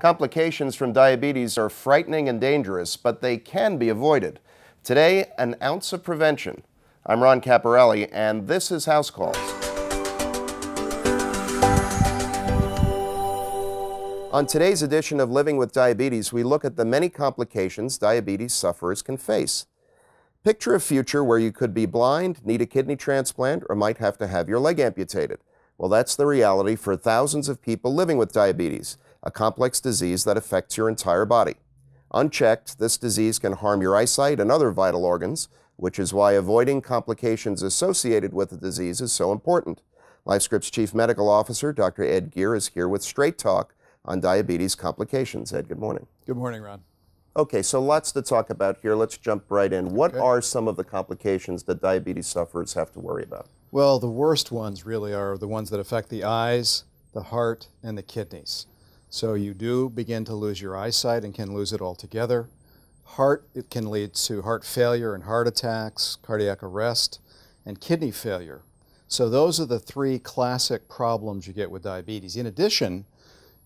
Complications from diabetes are frightening and dangerous, but they can be avoided. Today, an ounce of prevention. I'm Ron Caporelli, and this is House Calls. On today's edition of Living with Diabetes, we look at the many complications diabetes sufferers can face. Picture a future where you could be blind, need a kidney transplant, or might have to have your leg amputated. Well, that's the reality for thousands of people living with diabetes, a complex disease that affects your entire body. Unchecked, this disease can harm your eyesight and other vital organs, which is why avoiding complications associated with the disease is so important. LifeScript's Chief Medical Officer, Dr. Ed Geehr, is here with Straight Talk on diabetes complications. Ed, good morning. Good morning, Ron. Okay, so lots to talk about here. Let's jump right in. What are some of the complications that diabetes sufferers have to worry about? Well, the worst ones really are the ones that affect the eyes, the heart, and the kidneys. So you do begin to lose your eyesight and can lose it altogether. Heart, it can lead to heart failure and heart attacks, cardiac arrest, and kidney failure. So those are the three classic problems you get with diabetes. In addition,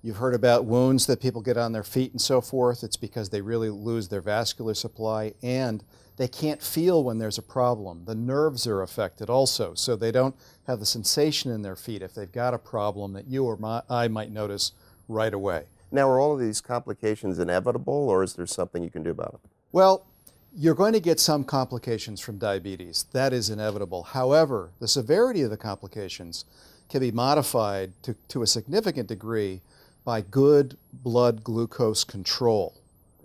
you've heard about wounds that people get on their feet and so forth. It's because they really lose their vascular supply and they can't feel when there's a problem. The nerves are affected also, so they don't have the sensation in their feet if they've got a problem that you or I might notice right away. Now, are all of these complications inevitable, or is there something you can do about it? Well, you're going to get some complications from diabetes. That is inevitable. However, the severity of the complications can be modified to a significant degree by good blood glucose control.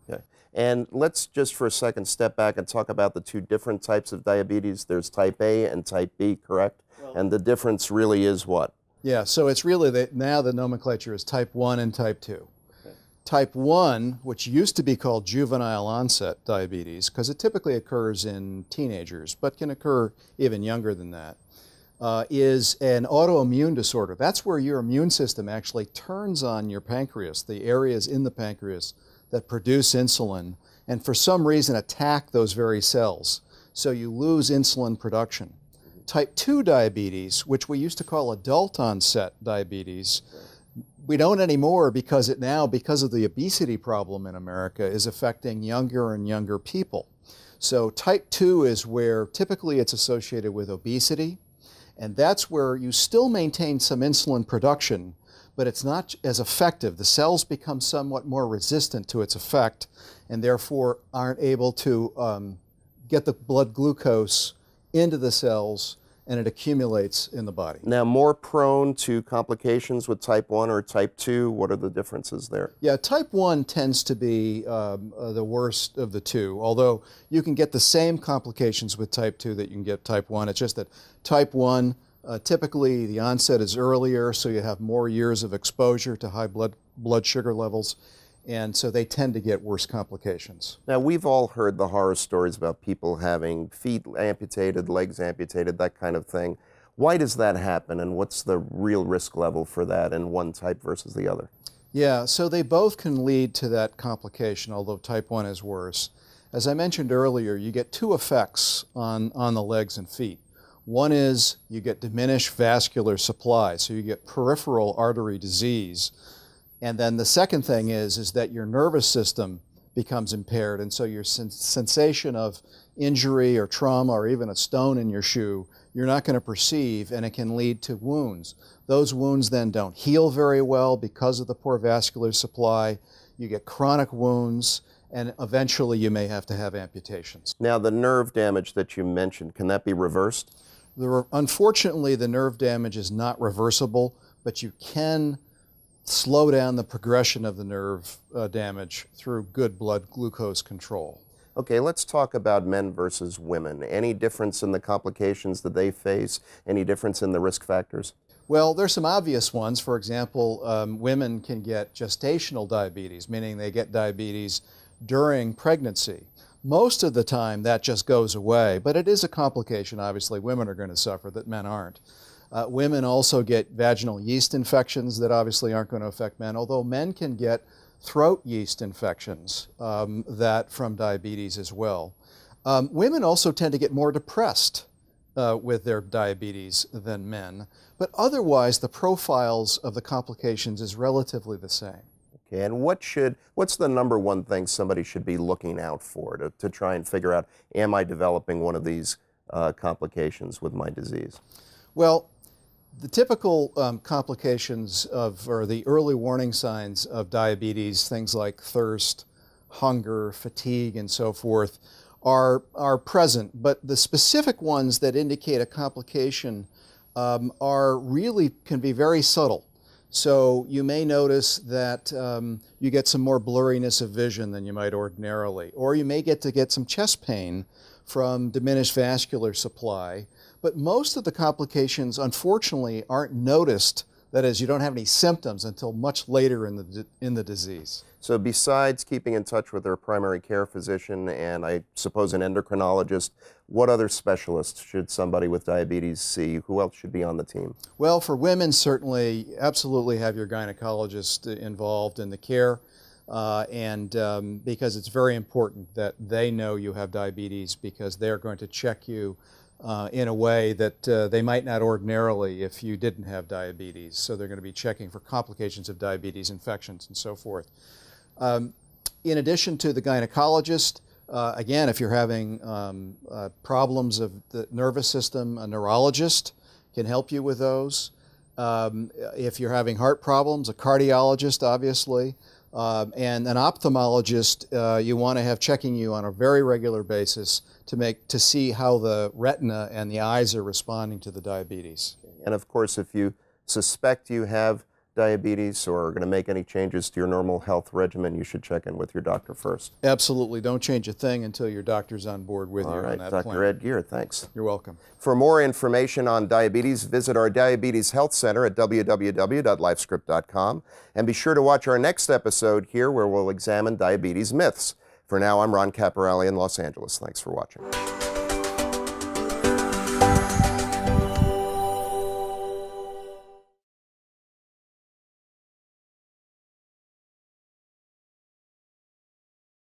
Okay. And let's just for a second step back and talk about the two different types of diabetes. There's type A and type B, correct? Well, and the difference really is what? Yeah, so it's really now the nomenclature is type 1 and type 2. Okay. Type 1, which used to be called juvenile onset diabetes, because it typically occurs in teenagers, but can occur even younger than that, is an autoimmune disorder. That's where your immune system actually turns on your pancreas, the areas in the pancreas that produce insulin, and for some reason attack those very cells. So you lose insulin production. Type 2 diabetes, which we used to call adult onset diabetes, we don't anymore because it now, because of the obesity problem in America, is affecting younger and younger people. So type 2 is where typically it's associated with obesity, and that's where you still maintain some insulin production, but it's not as effective. The cells become somewhat more resistant to its effect and therefore aren't able to get the blood glucose into the cells, and it accumulates in the body. Now, more prone to complications with type 1 or type 2, what are the differences there? Yeah, type 1 tends to be the worst of the two, although you can get the same complications with type 2 that you can get type 1. It's just that type 1, typically the onset is earlier, so you have more years of exposure to high blood sugar levels. And so they tend to get worse complications. Now, we've all heard the horror stories about people having feet amputated, legs amputated, that kind of thing. Why does that happen, and what's the real risk level for that in one type versus the other? Yeah, so they both can lead to that complication, although type 1 is worse. As I mentioned earlier, you get two effects on the legs and feet. One is you get diminished vascular supply, so you get peripheral artery disease. And then the second thing is that your nervous system becomes impaired, and so your sensation of injury or trauma or even a stone in your shoe, you're not going to perceive, and it can lead to wounds. Those wounds then don't heal very well because of the poor vascular supply. You get chronic wounds, and eventually you may have to have amputations. Now, the nerve damage that you mentioned, can that be reversed? Unfortunately, the nerve damage is not reversible, but you can slow down the progression of the nerve damage through good blood glucose control. Okay, let's talk about men versus women. Any difference in the complications that they face? Any difference in the risk factors? Well, there's some obvious ones. For example, women can get gestational diabetes, meaning they get diabetes during pregnancy. Most of the time that just goes away, but it is a complication, obviously, women are going to suffer that men aren't. Women also get vaginal yeast infections that obviously aren't going to affect men, although men can get throat yeast infections that from diabetes as well. Women also tend to get more depressed with their diabetes than men, but otherwise the profiles of the complications is relatively the same. Okay, and what's the number one thing somebody should be looking out for to try and figure out, am I developing one of these complications with my disease? Well, the typical complications of, or the early warning signs of diabetes, things like thirst, hunger, fatigue, and so forth, are present. But the specific ones that indicate a complication can be very subtle. So you may notice that you get some more blurriness of vision than you might ordinarily, or you may get some chest pain from diminished vascular supply. But most of the complications, unfortunately, aren't noticed. That is, you don't have any symptoms until much later in the disease. So besides keeping in touch with their primary care physician and I suppose an endocrinologist, what other specialists should somebody with diabetes see? Who else should be on the team? Well, for women, certainly, absolutely have your gynecologist involved in the care because it's very important that they know you have diabetes, because they're going to check you in a way that they might not ordinarily if you didn't have diabetes. So they're going to be checking for complications of diabetes, infections, and so forth. In addition to the gynecologist, again, if you're having problems of the nervous system, a neurologist can help you with those. If you're having heart problems, a cardiologist, obviously, and an ophthalmologist, you want to have checking you on a very regular basis to see how the retina and the eyes are responding to the diabetes. And of course, if you suspect you have diabetes or are going to make any changes to your normal health regimen, you should check in with your doctor first. Absolutely. Don't change a thing until your doctor's on board with you on that plan. All right, Dr. Ed Geehr, thanks. You're welcome. For more information on diabetes, visit our Diabetes Health Center at www.lifescript.com, and be sure to watch our next episode here where we'll examine diabetes myths. For now, I'm Ron Caporelli in Los Angeles. Thanks for watching.